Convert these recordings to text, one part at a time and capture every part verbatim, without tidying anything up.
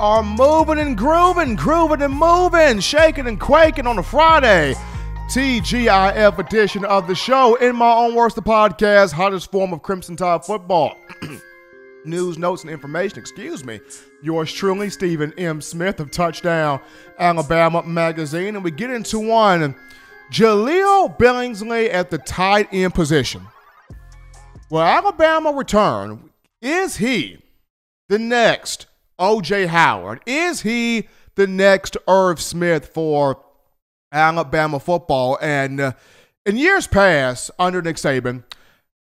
are moving and grooving, grooving and moving, shaking and quaking on a Friday. T G I F edition of the show. In my own words, the podcast, hottest form of Crimson Tide football. News, notes, and information, excuse me. Yours truly, Stephen M. Smith of Touchdown Alabama magazine. And we get into one, Jahleel Billingsley at the tight end position. Will Alabama return? Is he the next O J. Howard? Is he the next Irv Smith for Alabama football? And uh, in years past, under Nick Saban,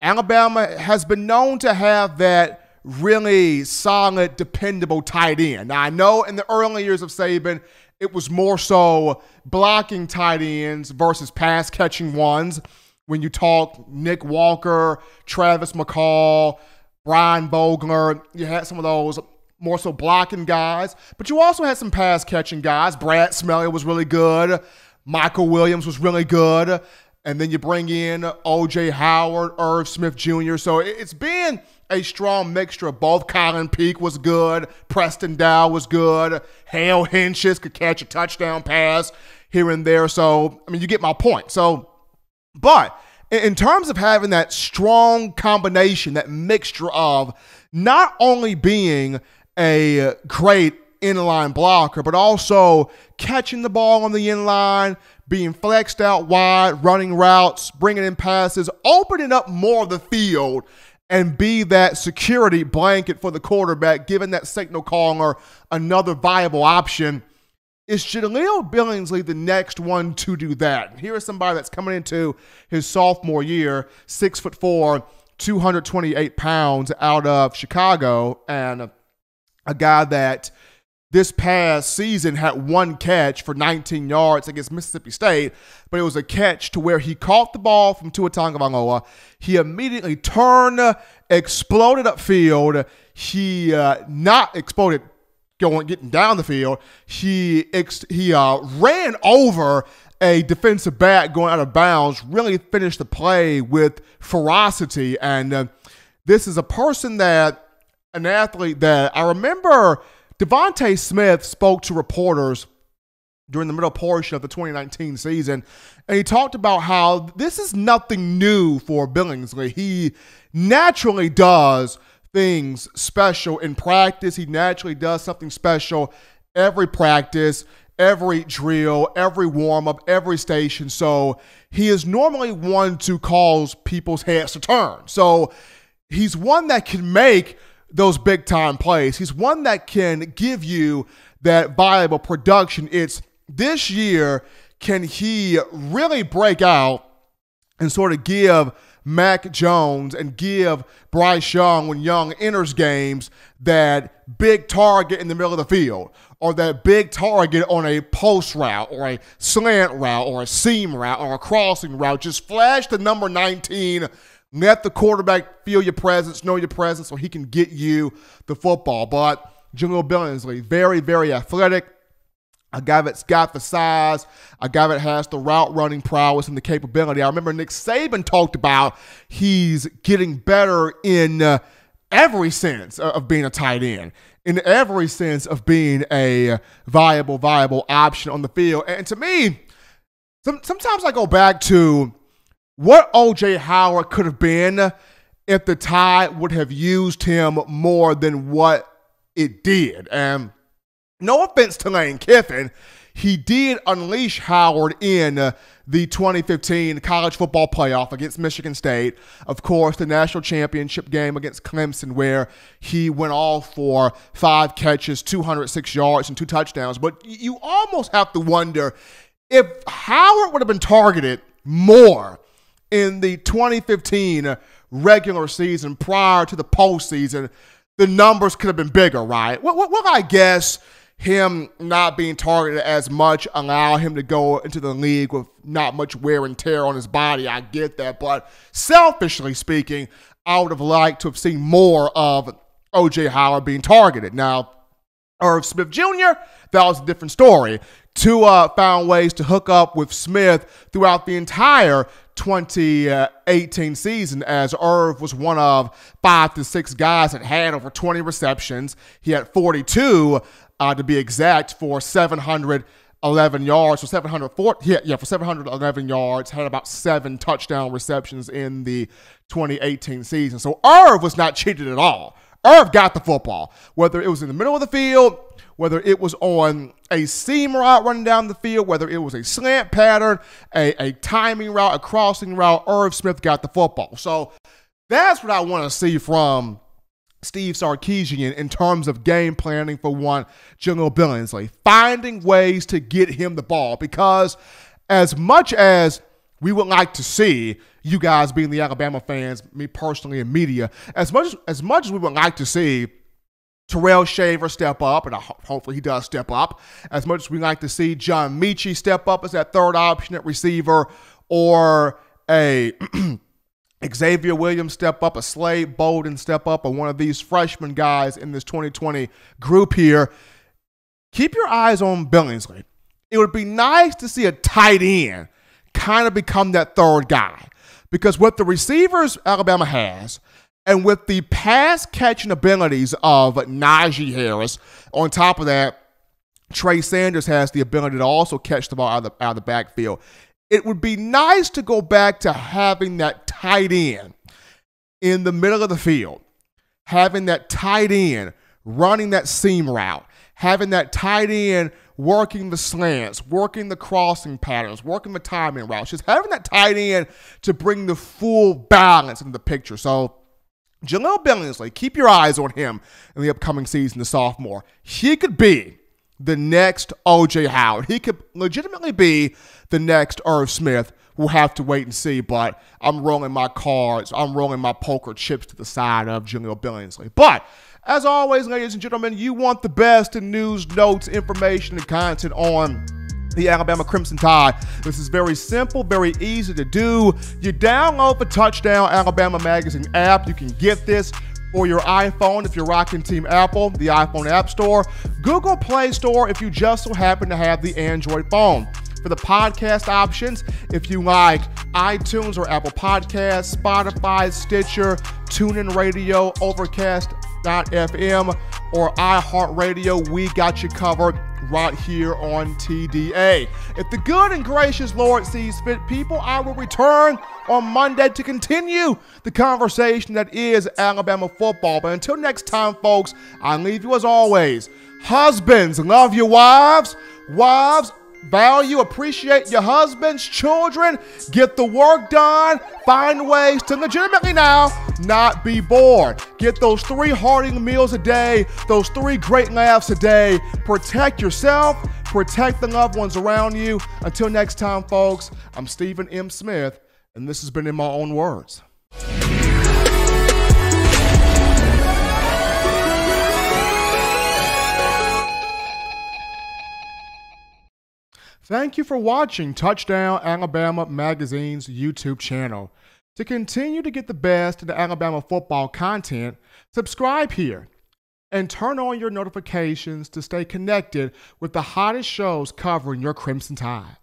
Alabama has been known to have that really solid, dependable tight end. Now, I know in the early years of Saban, it was more so blocking tight ends versus pass-catching ones. When you talk Nick Walker, Travis McCall, Brian Bogler, you had some of those more so blocking guys. But you also had some pass-catching guys. Brad Smelley was really good. Michael Williams was really good. And then you bring in O J. Howard, Irv Smith Junior So it's been a strong mixture of both. Kyron Peak was good. Preston Dow was good. Hale Hentges could catch a touchdown pass here and there. So, I mean, you get my point. So, but in terms of having that strong combination, that mixture of not only being a great inline blocker, but also catching the ball on the inline, being flexed out wide, running routes, bringing in passes, opening up more of the field and be that security blanket for the quarterback, giving that signal caller another viable option. Is Jahleel Billingsley the next one to do that? Here is somebody that's coming into his sophomore year, six foot four, two hundred twenty-eight pounds out of Chicago, and a guy that this past season had one catch for nineteen yards against Mississippi State, but it was a catch to where he caught the ball from Tua Tagovailoa. He immediately turned, exploded upfield. He uh, not exploded going getting down the field. He ex he uh, ran over a defensive back going out of bounds. Really finished the play with ferocity, and uh, this is a person that an athlete that I remember. Devontae Smith spoke to reporters during the middle portion of the twenty nineteen season, and he talked about how this is nothing new for Billingsley. He naturally does things special in practice. He naturally does something special every practice, every drill, every warm-up, every station. So he is normally one to cause people's heads to turn. So he's one that can make those big-time plays. He's one that can give you that viable production. It's this year, can he really break out and sort of give Mac Jones and give Bryce Young, when Young enters games, that big target in the middle of the field, or that big target on a post route or a slant route or a seam route or a crossing route? Just flash the number nineteen. Let the quarterback feel your presence, know your presence, so he can get you the football. But Jahleel Billingsley, very, very athletic. A guy that's got the size. A guy that has the route running prowess and the capability. I remember Nick Saban talked about he's getting better in uh, every sense of being a tight end. In every sense of being a viable, viable option on the field. And to me, some, sometimes I go back to what O J. Howard could have been if the Tide would have used him more than what it did. And no offense to Lane Kiffin, he did unleash Howard in the twenty fifteen college football playoff against Michigan State. Of course, the national championship game against Clemson, where he went all for five catches, two hundred six yards, and two touchdowns. But you almost have to wonder if Howard would have been targeted more in the twenty fifteen regular season prior to the postseason, the numbers could have been bigger, right? Well, well, well, I guess him not being targeted as much allowed him to go into the league with not much wear and tear on his body. I get that. But selfishly speaking, I would have liked to have seen more of O J. Howard being targeted. Now, Irv Smith Junior, that was a different story. Tua found ways to hook up with Smith throughout the entire twenty eighteen season, as Irv was one of five to six guys that had over twenty receptions. He had forty-two uh, to be exact, for seven hundred eleven yards. So seven hundred four, yeah, yeah, for seven hundred eleven yards, had about seven touchdown receptions in the twenty eighteen season. So Irv was not cheated at all. Irv got the football, whether it was in the middle of the field, whether it was on a seam route running down the field, whether it was a slant pattern, a, a timing route, a crossing route, Irv Smith got the football. So that's what I want to see from Steve Sarkisian in terms of game planning for one Jahleel Billingsley, finding ways to get him the ball, because as much as we would like to see, you guys being the Alabama fans, me personally and media, as much as much as we would like to see Terrell Shaver step up, and I ho hopefully he does step up, as much as we like to see John Meachie step up as that third option at receiver, or a Xavier Williams step up, a Slade Bowden step up, or one of these freshman guys in this twenty twenty group here, keep your eyes on Billingsley. It would be nice to see a tight end kind of become that third guy, because with the receivers Alabama has, and with the pass-catching abilities of Najee Harris, on top of that, Trey Sanders has the ability to also catch the ball out of the, out of the backfield. It would be nice to go back to having that tight end in the middle of the field, having that tight end running that seam route, having that tight end working the slants, working the crossing patterns, working the timing routes, just having that tight end to bring the full balance into the picture. So Jahleel Billingsley, keep your eyes on him in the upcoming season, the sophomore. He could be the next O J. Howard. He could legitimately be the next Irv Smith. We'll have to wait and see, but I'm rolling my cards. I'm rolling my poker chips to the side of Jahleel Billingsley. But as always, ladies and gentlemen, you want the best in news, notes, information, and content on the Alabama Crimson Tide. This is very simple, very easy to do. You download the Touchdown Alabama Magazine app. You can get this for your iPhone if you're rocking Team Apple, the iPhone App Store, Google Play Store if you just so happen to have the Android phone. For the podcast options, if you like iTunes or Apple Podcasts, Spotify, Stitcher, TuneIn Radio, Overcast dot F M, or iHeartRadio, we got you covered right here on T D A. If the good and gracious Lord sees fit, people, I will return on Monday to continue the conversation that is Alabama football. But until next time, folks, I leave you as always. Husbands, love your wives. Wives, value, appreciate your husbands. Children, get the work done. Find ways to legitimately now not be bored. Get those three hearty meals a day, those three great laughs a day. Protect yourself, protect the loved ones around you. Until next time, folks, I'm Stephen M. Smith, and this has been In My Own Words. Thank you for watching Touchdown Alabama Magazine's YouTube channel. To continue to get the best of the Alabama football content, subscribe here and turn on your notifications to stay connected with the hottest shows covering your Crimson Tide.